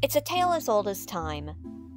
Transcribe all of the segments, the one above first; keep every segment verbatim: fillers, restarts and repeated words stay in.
It's a tale as old as time.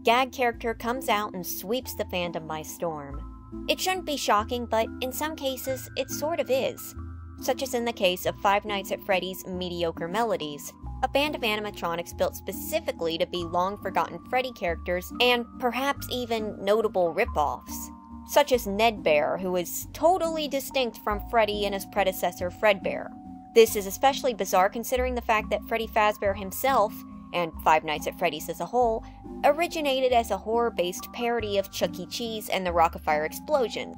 Gag character comes out and sweeps the fandom by storm. It shouldn't be shocking, but in some cases, it sort of is. Such as in the case of Five Nights at Freddy's Mediocre Melodies, a band of animatronics built specifically to be long-forgotten Freddy characters and perhaps even notable rip-offs. Such as Nedd Bear, who is totally distinct from Freddy and his predecessor Fredbear. This is especially bizarre considering the fact that Freddy Fazbear himself, and Five Nights at Freddy's as a whole, originated as a horror-based parody of Chuck E. Cheese and the Rockafire Explosion.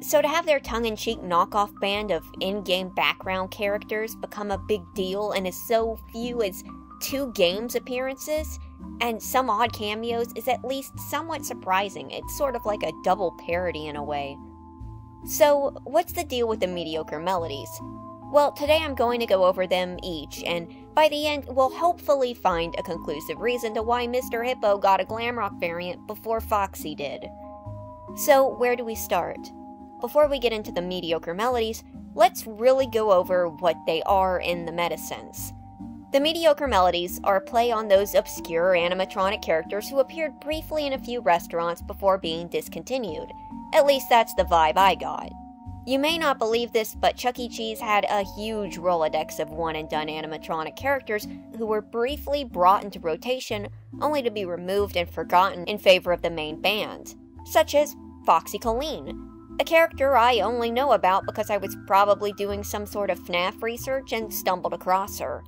So to have their tongue-in-cheek knockoff band of in-game background characters become a big deal in as so few as two games appearances, and some odd cameos, is at least somewhat surprising. It's sort of like a double parody in a way. So, what's the deal with the Mediocre Melodies? Well, today I'm going to go over them each, and by the end, we'll hopefully find a conclusive reason to why Mister Hippo got a Glamrock variant before Foxy did. So, where do we start? Before we get into the Mediocre Melodies, let's really go over what they are in the meta sense. The Mediocre Melodies are a play on those obscure animatronic characters who appeared briefly in a few restaurants before being discontinued. At least that's the vibe I got. You may not believe this, but Chuck E. Cheese had a huge Rolodex of one-and-done animatronic characters who were briefly brought into rotation, only to be removed and forgotten in favor of the main band. Such as Foxy Colleen, a character I only know about because I was probably doing some sort of FNAF research and stumbled across her.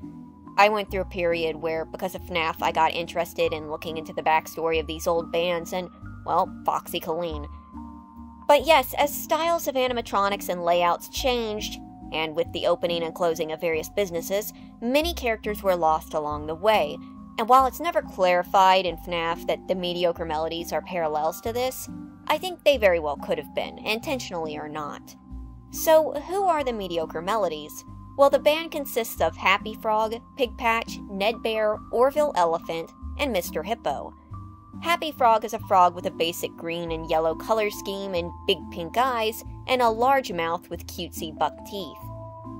I went through a period where, because of FNAF, I got interested in looking into the backstory of these old bands and, well, Foxy Colleen. But yes, as styles of animatronics and layouts changed, and with the opening and closing of various businesses, many characters were lost along the way. And while it's never clarified in FNAF that the Mediocre Melodies are parallels to this, I think they very well could have been, intentionally or not. So, who are the Mediocre Melodies? Well, the band consists of Happy Frog, Pigpatch, Nedd Bear, Orville Elephant, and Mister Hippo. Happy Frog is a frog with a basic green and yellow color scheme and big pink eyes, and a large mouth with cutesy buck teeth.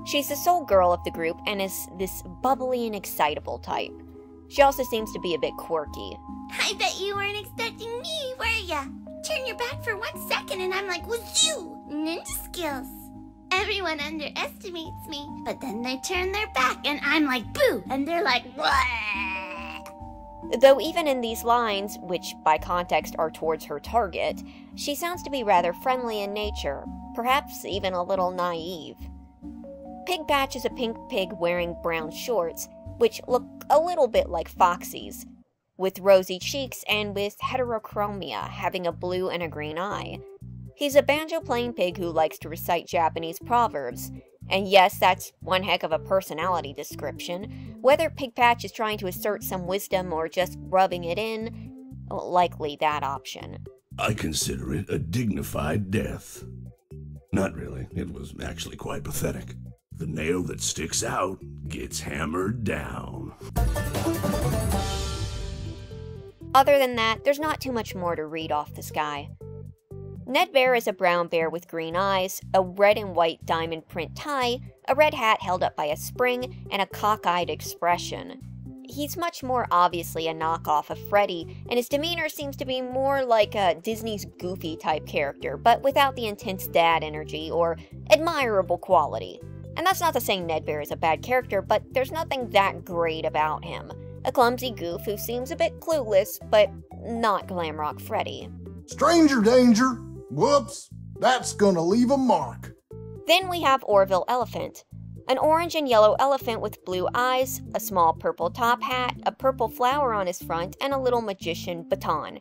She's the sole girl of the group and is this bubbly and excitable type. She also seems to be a bit quirky. I bet you weren't expecting me, were ya? Turn your back for one second and I'm like, wazoo! Ninja skills! Everyone underestimates me, but then they turn their back and I'm like, boo! And they're like, wah! Though even in these lines, which by context are towards her target, she sounds to be rather friendly in nature, perhaps even a little naive. Pigpatch is a pink pig wearing brown shorts, which look a little bit like Foxy's, with rosy cheeks and with heterochromia, having a blue and a green eye. He's a banjo-playing pig who likes to recite Japanese proverbs. And yes, that's one heck of a personality description. Whether Pigpatch is trying to assert some wisdom or just rubbing it in, well, likely that option. I consider it a dignified death. Not really, it was actually quite pathetic. The nail that sticks out gets hammered down. Other than that, there's not too much more to read off this guy. Nedd Bear is a brown bear with green eyes, a red and white diamond print tie, a red hat held up by a spring, and a cockeyed expression. He's much more obviously a knockoff of Freddy, and his demeanor seems to be more like a Disney's Goofy type character, but without the intense dad energy or admirable quality. And that's not to say Nedd Bear is a bad character, but there's nothing that great about him. A clumsy goof who seems a bit clueless, but not Glamrock Freddy. Stranger danger! Whoops, that's gonna leave a mark. Then we have Orville Elephant, an orange and yellow elephant with blue eyes, a small purple top hat, a purple flower on his front, and a little magician baton.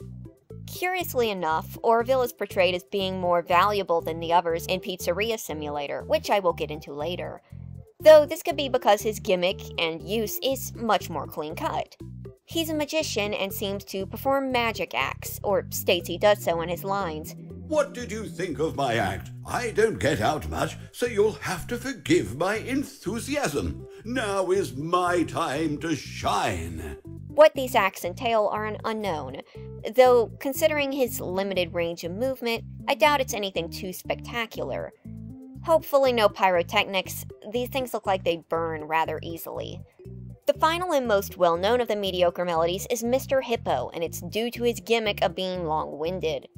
Curiously enough, Orville is portrayed as being more valuable than the others in Pizzeria Simulator, which I will get into later. Though this could be because his gimmick and use is much more clean-cut. He's a magician and seems to perform magic acts, or states he does so in his lines. What did you think of my act? I don't get out much, so you'll have to forgive my enthusiasm. Now is my time to shine. What these acts entail are an unknown, though considering his limited range of movement, I doubt it's anything too spectacular. Hopefully no pyrotechnics, these things look like they burn rather easily. The final and most well-known of the Mediocre Melodies is Mister Hippo, and it's due to his gimmick of being long-winded.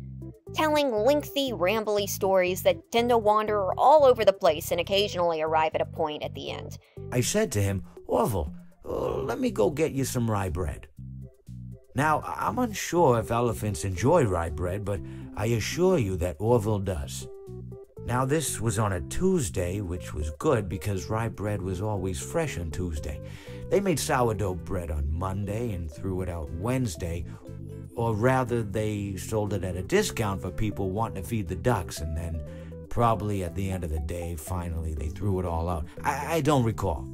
Telling lengthy, rambly stories that tend to wander all over the place and occasionally arrive at a point at the end. I said to him, Orville, uh, let me go get you some rye bread. Now, I'm unsure if elephants enjoy rye bread, but I assure you that Orville does. Now, this was on a Tuesday, which was good because rye bread was always fresh on Tuesday. They made sourdough bread on Monday and threw it out Wednesday, or rather they sold it at a discount for people wanting to feed the ducks, and then probably at the end of the day, finally, they threw it all out. I, I don't recall.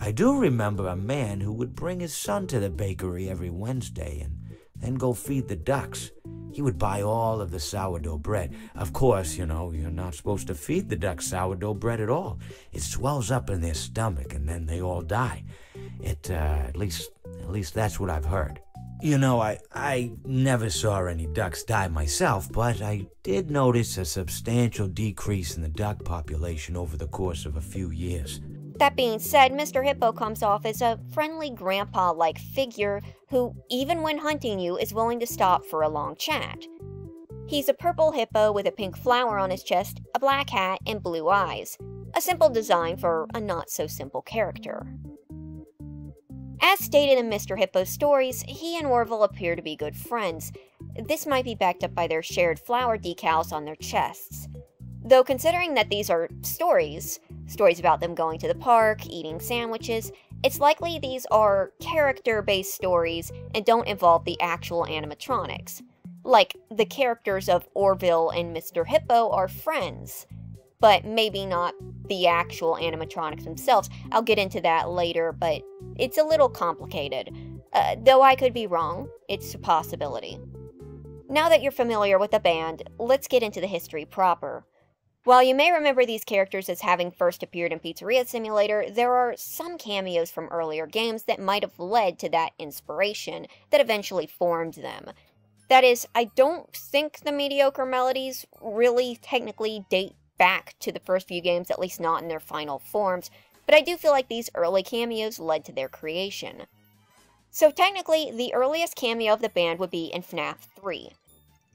I do remember a man who would bring his son to the bakery every Wednesday and then go feed the ducks. He would buy all of the sourdough bread. Of course, you know, you're not supposed to feed the ducks sourdough bread at all. It swells up in their stomach and then they all die. It, uh, at least, at least that's what I've heard. You know, I, I never saw any ducks die myself, but I did notice a substantial decrease in the duck population over the course of a few years. That being said, Mister Hippo comes off as a friendly grandpa-like figure who, even when hunting you, is willing to stop for a long chat. He's a purple hippo with a pink flower on his chest, a black hat, and blue eyes. A simple design for a not-so-simple character. As stated in Mister Hippo's stories, he and Orville appear to be good friends. This might be backed up by their shared flower decals on their chests. Though considering that these are stories, stories about them going to the park, eating sandwiches, it's likely these are character-based stories and don't involve the actual animatronics. Like, the characters of Orville and Mister Hippo are friends, but maybe not the actual animatronics themselves. I'll get into that later, but it's a little complicated. Uh, though I could be wrong, it's a possibility. Now that you're familiar with the band, let's get into the history proper. While you may remember these characters as having first appeared in Pizzeria Simulator, there are some cameos from earlier games that might have led to that inspiration that eventually formed them. That is, I don't think the Mediocre Melodies really technically date back to the first few games, at least not in their final forms, but I do feel like these early cameos led to their creation. So technically, the earliest cameo of the band would be in FNAF three.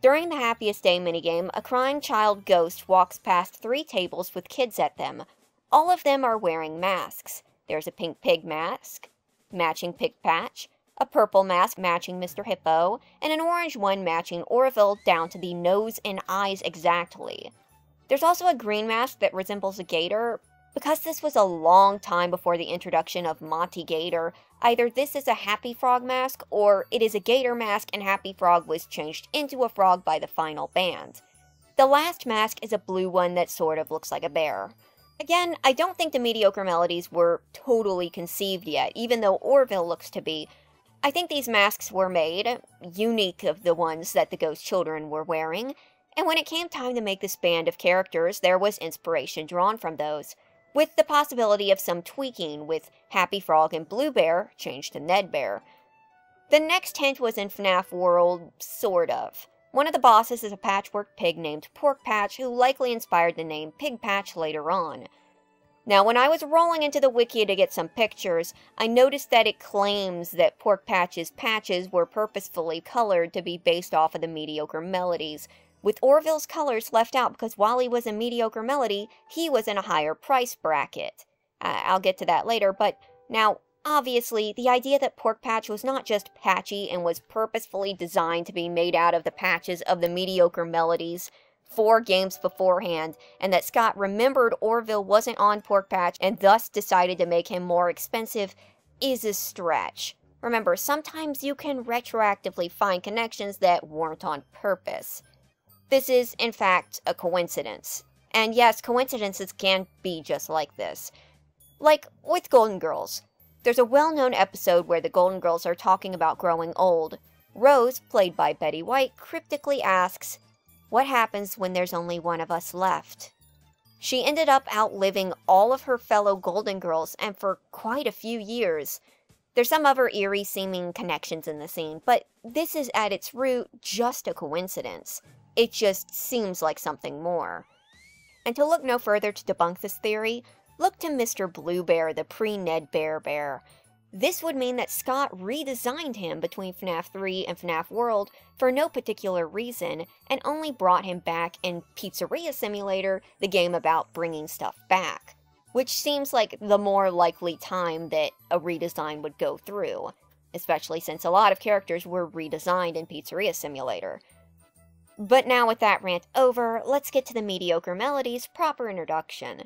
During the Happiest Day minigame, a crying child ghost walks past three tables with kids at them. All of them are wearing masks. There's a pink pig mask, matching Pigpatch, a purple mask matching Mister Hippo, and an orange one matching Orville down to the nose and eyes exactly. There's also a green mask that resembles a gator. Because this was a long time before the introduction of Monty Gator, either this is a Happy Frog mask, or it is a gator mask and Happy Frog was changed into a frog by the final band. The last mask is a blue one that sort of looks like a bear. Again, I don't think the Mediocre Melodies were totally conceived yet, even though Orville looks to be. I think these masks were made, unique of the ones that the ghost children were wearing, and when it came time to make this band of characters, there was inspiration drawn from those, with the possibility of some tweaking, with Happy Frog and Blue Bear changed to Nedd Bear. The next hint was in FNAF World, sort of. One of the bosses is a patchwork pig named Porkpatch, who likely inspired the name Pigpatch later on. Now, when I was rolling into the wiki to get some pictures, I noticed that it claims that Porkpatch's patches were purposefully colored to be based off of the Mediocre Melodies, with Orville's colors left out because while he was a Mediocre Melody, he was in a higher price bracket. Uh, I'll get to that later, but now, obviously, the idea that Porkpatch was not just patchy and was purposefully designed to be made out of the patches of the Mediocre Melodies four games beforehand, and that Scott remembered Orville wasn't on Porkpatch and thus decided to make him more expensive, is a stretch. Remember, sometimes you can retroactively find connections that weren't on purpose. This is, in fact, a coincidence. And yes, coincidences can be just like this. Like with Golden Girls. There's a well-known episode where the Golden Girls are talking about growing old. Rose, played by Betty White, cryptically asks, "What happens when there's only one of us left?" She ended up outliving all of her fellow Golden Girls, and for quite a few years. There's some other eerie-seeming connections in the scene, but this is at its root just a coincidence. It just seems like something more. And to look no further to debunk this theory, look to Mister Blue Bear, the pre-Nedd Bear Bear. This would mean that Scott redesigned him between FNAF three and FNAF World for no particular reason, and only brought him back in Pizzeria Simulator, the game about bringing stuff back, which seems like the more likely time that a redesign would go through, especially since a lot of characters were redesigned in Pizzeria Simulator. But now with that rant over, let's get to the Mediocre Melodies' proper introduction.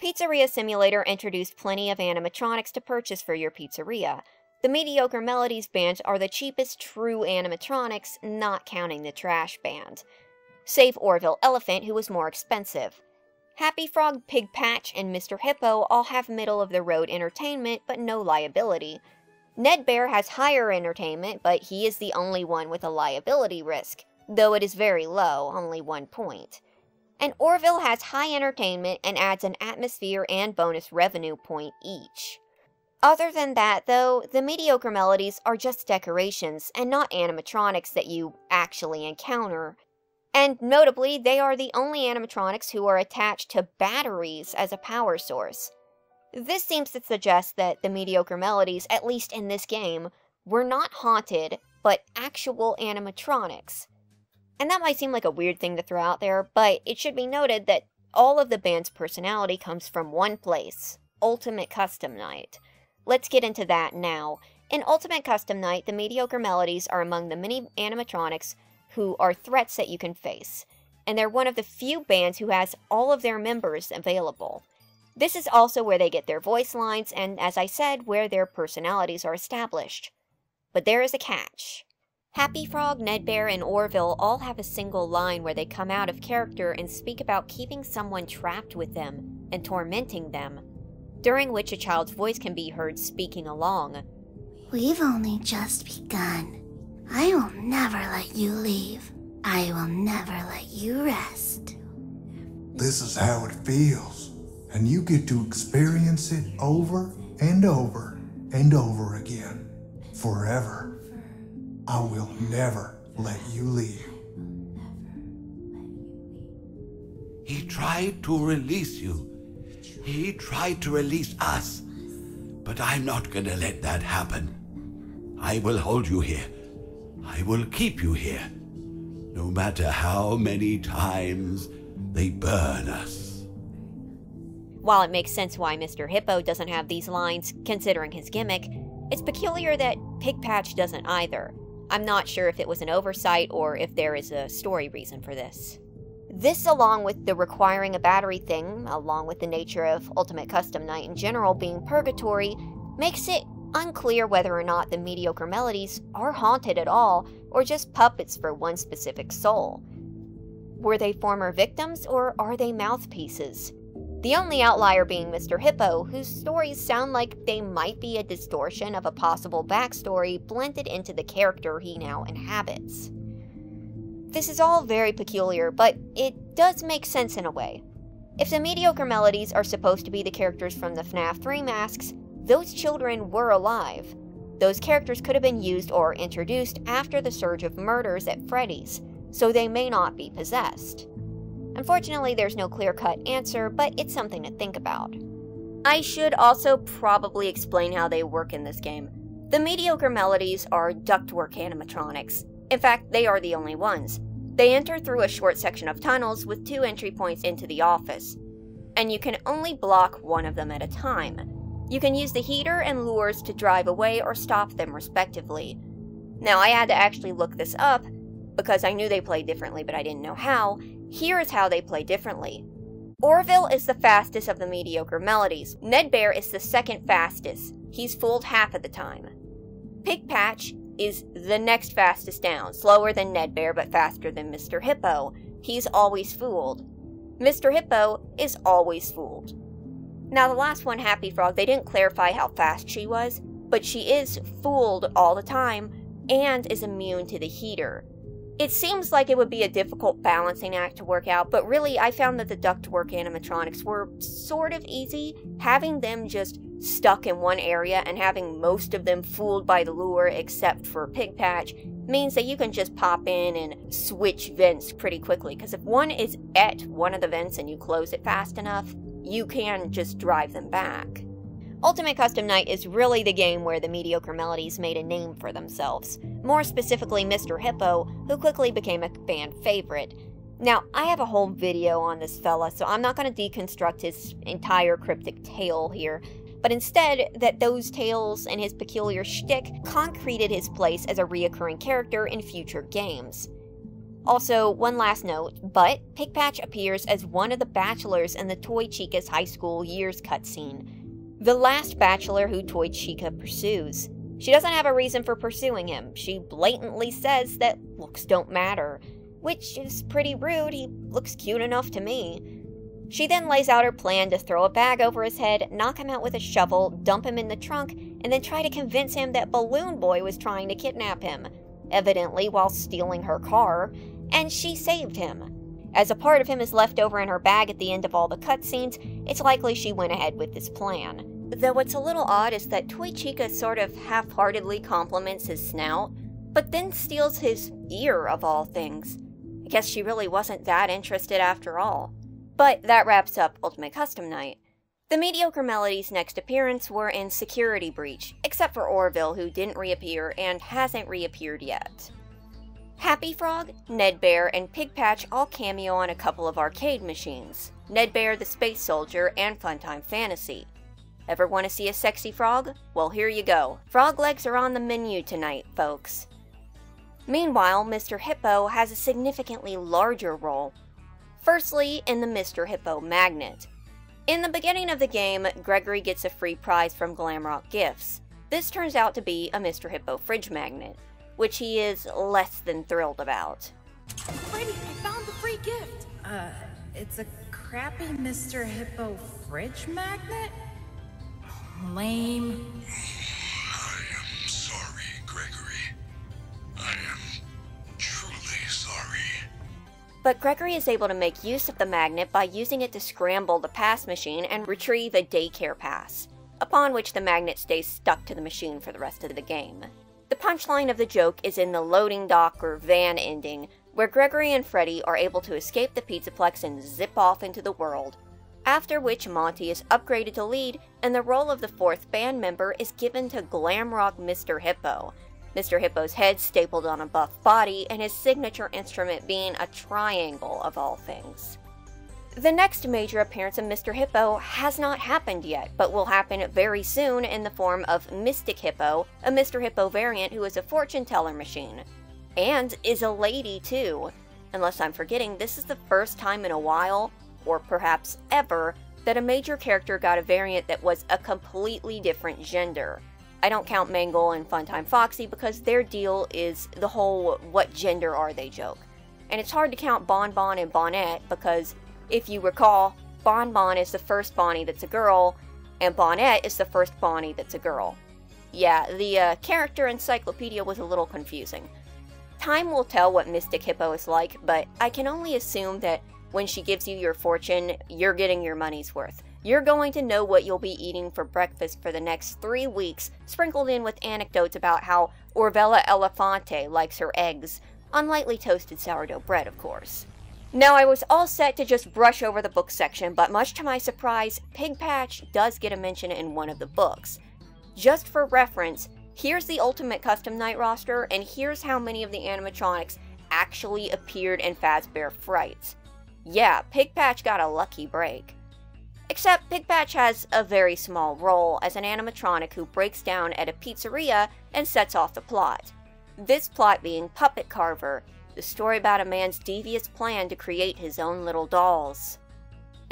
Pizzeria Simulator introduced plenty of animatronics to purchase for your pizzeria. The Mediocre Melodies bands are the cheapest true animatronics, not counting the trash band. Save Orville Elephant, who was more expensive. Happy Frog, Pigpatch, and Mister Hippo all have middle-of-the-road entertainment, but no liability. Nedd Bear has higher entertainment, but he is the only one with a liability risk, though it is very low, only one point. And Orville has high entertainment and adds an atmosphere and bonus revenue point each. Other than that, though, the Mediocre Melodies are just decorations and not animatronics that you actually encounter. And notably, they are the only animatronics who are attached to batteries as a power source. This seems to suggest that the Mediocre Melodies, at least in this game, were not haunted, but actual animatronics. And that might seem like a weird thing to throw out there, but it should be noted that all of the band's personality comes from one place, Ultimate Custom Night. Let's get into that now. In Ultimate Custom Night, the Mediocre Melodies are among the many animatronics who are threats that you can face, and they're one of the few bands who has all of their members available. This is also where they get their voice lines and, as I said, where their personalities are established. But there is a catch. Happy Frog, Nedd Bear, and Orville all have a single line where they come out of character and speak about keeping someone trapped with them and tormenting them, during which a child's voice can be heard speaking along. We've only just begun. I will never let you leave. I will never let you rest. This is how it feels, and you get to experience it over and over and over again, forever. I will never let you leave. He tried to release you. He tried to release us. But I'm not gonna let that happen. I will hold you here. I will keep you here. No matter how many times they burn us. While it makes sense why Mister Hippo doesn't have these lines, considering his gimmick, it's peculiar that Pigpatch doesn't either. I'm not sure if it was an oversight or if there is a story reason for this. This, along with the requiring a battery thing, along with the nature of Ultimate Custom Night in general being purgatory, makes it unclear whether or not the Mediocre Melodies are haunted at all, or just puppets for one specific soul. Were they former victims, or are they mouthpieces? The only outlier being Mister Hippo, whose stories sound like they might be a distortion of a possible backstory blended into the character he now inhabits. This is all very peculiar, but it does make sense in a way. If the Mediocre Melodies are supposed to be the characters from the FNAF three masks, those children were alive. Those characters could have been used or introduced after the surge of murders at Freddy's, so they may not be possessed. Unfortunately, there's no clear-cut answer, but it's something to think about. I should also probably explain how they work in this game. The Mediocre Melodies are ductwork animatronics. In fact, they are the only ones. They enter through a short section of tunnels with two entry points into the office, and you can only block one of them at a time. You can use the heater and lures to drive away or stop them, respectively. Now, I had to actually look this up, because I knew they played differently, but I didn't know how. Here is how they play differently. Orville is the fastest of the Mediocre Melodies. Nedd Bear is the second fastest. He's fooled half of the time. Pigpatch is the next fastest down, slower than Nedd Bear but faster than Mister Hippo. He's always fooled. Mister Hippo is always fooled. Now the last one, Happy Frog, they didn't clarify how fast she was, but she is fooled all the time and is immune to the heater. It seems like it would be a difficult balancing act to work out, but really I found that the ductwork animatronics were sort of easy. Having them just stuck in one area and having most of them fooled by the lure except for Pigpatch means that you can just pop in and switch vents pretty quickly, because if one is at one of the vents and you close it fast enough, you can just drive them back. Ultimate Custom Night is really the game where the Mediocre Melodies made a name for themselves, more specifically Mister Hippo, who quickly became a fan favorite. Now, I have a whole video on this fella, so I'm not going to deconstruct his entire cryptic tale here, but instead that those tales and his peculiar shtick concreted his place as a reoccurring character in future games. Also, one last note, but Pigpatch appears as one of the bachelors in the Toy Chica's high school years cutscene, the last bachelor who Toy Chica pursues. She doesn't have a reason for pursuing him. She blatantly says that looks don't matter, which is pretty rude. He looks cute enough to me. She then lays out her plan to throw a bag over his head, knock him out with a shovel, dump him in the trunk, and then try to convince him that Balloon Boy was trying to kidnap him, evidently while stealing her car, and she saved him. As a part of him is left over in her bag at the end of all the cutscenes, it's likely she went ahead with this plan. Though what's a little odd is that Toy Chica sort of half-heartedly compliments his snout, but then steals his ear of all things. I guess she really wasn't that interested after all. But that wraps up Ultimate Custom Night. The Mediocre Melodies' next appearance were in Security Breach, except for Orville, who didn't reappear and hasn't reappeared yet. Happy Frog, Nedd Bear, and Pigpatch all cameo on a couple of arcade machines, Nedd Bear the Space Soldier and Funtime Fantasy. Ever want to see a sexy frog? Well, here you go. Frog legs are on the menu tonight, folks. Meanwhile, Mister Hippo has a significantly larger role. Firstly, in the Mister Hippo magnet. In the beginning of the game, Gregory gets a free prize from Glamrock Gifts. This turns out to be a Mister Hippo fridge magnet, which he is less than thrilled about. Freddy, I found the free gift! Uh, it's a crappy Mister Hippo fridge magnet? Lame. I am sorry, Gregory. I am truly sorry. But Gregory is able to make use of the magnet by using it to scramble the pass machine and retrieve a daycare pass, upon which the magnet stays stuck to the machine for the rest of the game. The punchline of the joke is in the loading dock or van ending, where Gregory and Freddy are able to escape the Pizzaplex and zip off into the world, after which Monty is upgraded to lead and the role of the fourth band member is given to Glamrock Mister Hippo, Mister Hippo's head stapled on a buff body and his signature instrument being a triangle of all things. The next major appearance of Mister Hippo has not happened yet, but will happen very soon in the form of Mystic Hippo, a Mister Hippo variant who is a fortune-teller machine, and is a lady too. Unless I'm forgetting, this is the first time in a while, or perhaps ever, that a major character got a variant that was a completely different gender. I don't count Mangle and Funtime Foxy because their deal is the whole what gender are they joke. And it's hard to count Bon Bon and Bonnet because, if you recall, Bon Bon is the first Bonnie that's a girl, and Bonnet is the first Bonnie that's a girl. Yeah, the uh, character encyclopedia was a little confusing. Time will tell what Mystic Hippo is like, but I can only assume that when she gives you your fortune, you're getting your money's worth. You're going to know what you'll be eating for breakfast for the next three weeks, sprinkled in with anecdotes about how Orville Elephant likes her eggs, on lightly toasted sourdough bread, of course. Now, I was all set to just brush over the book section, but much to my surprise, Pigpatch does get a mention in one of the books. Just for reference, here's the Ultimate Custom Night roster, and here's how many of the animatronics actually appeared in Fazbear Frights. Yeah, Pigpatch got a lucky break. Except Pigpatch has a very small role as an animatronic who breaks down at a pizzeria and sets off the plot. This plot being Puppet Carver, the story about a man's devious plan to create his own little dolls.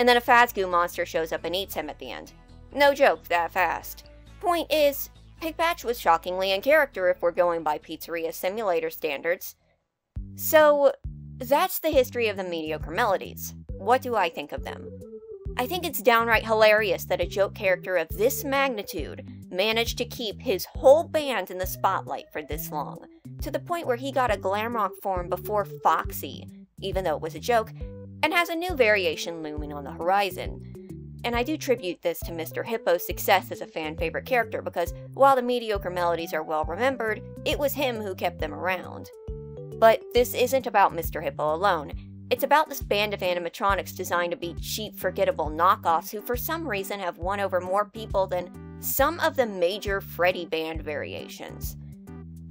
And then a Fazgoo monster shows up and eats him at the end. No joke, that fast. Point is, Pigpatch was shockingly in character if we're going by Pizzeria Simulator standards. So, that's the history of the Mediocre Melodies. What do I think of them? I think it's downright hilarious that a joke character of this magnitude managed to keep his whole band in the spotlight for this long, to the point where he got a Glamrock form before Foxy, even though it was a joke, and has a new variation looming on the horizon. And I do tribute this to Mister Hippo's success as a fan-favorite character because, while the Mediocre Melodies are well-remembered, it was him who kept them around. But this isn't about Mister Hippo alone. It's about this band of animatronics designed to be cheap, forgettable knockoffs who for some reason have won over more people than some of the major Freddy band variations.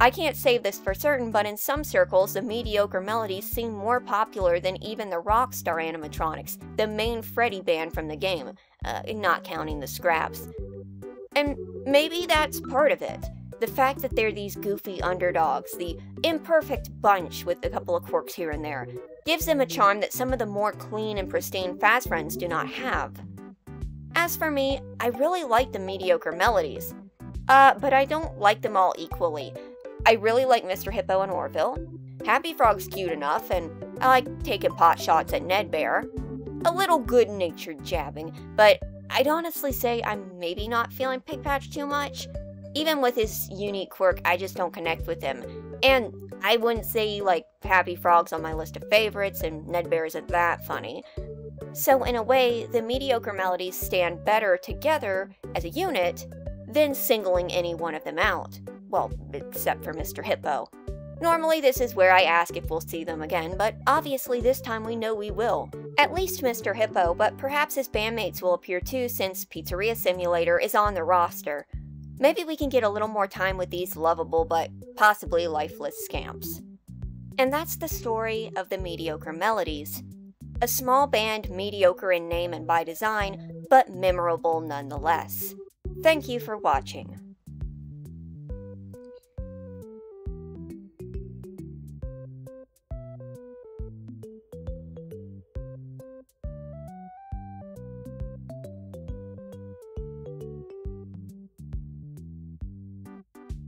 I can't say this for certain, but in some circles, the Mediocre Melodies seem more popular than even the Rockstar animatronics, the main Freddy band from the game, uh, not counting the scraps. And maybe that's part of it. The fact that they're these goofy underdogs, the imperfect bunch with a couple of quirks here and there, gives them a charm that some of the more clean and pristine Faz Friends do not have. As for me, I really like the Mediocre Melodies, uh, but I don't like them all equally. I really like Mister Hippo and Orville, Happy Frog's cute enough, and I like taking pot shots at Nedd Bear. A little good-natured jabbing, but I'd honestly say I'm maybe not feeling Pigpatch too much. Even with his unique quirk, I just don't connect with him. And I wouldn't say, like, Happy Frog's on my list of favorites, and Nedd Bear isn't that funny. So in a way, the Mediocre Melodies stand better together as a unit than singling any one of them out. Well, except for Mister Hippo. Normally this is where I ask if we'll see them again, but obviously this time we know we will. At least Mister Hippo, but perhaps his bandmates will appear too, since Pizzeria Simulator is on the roster. Maybe we can get a little more time with these lovable but possibly lifeless scamps. And that's the story of the Mediocre Melodies. A small band, mediocre in name and by design, but memorable nonetheless. Thank you for watching.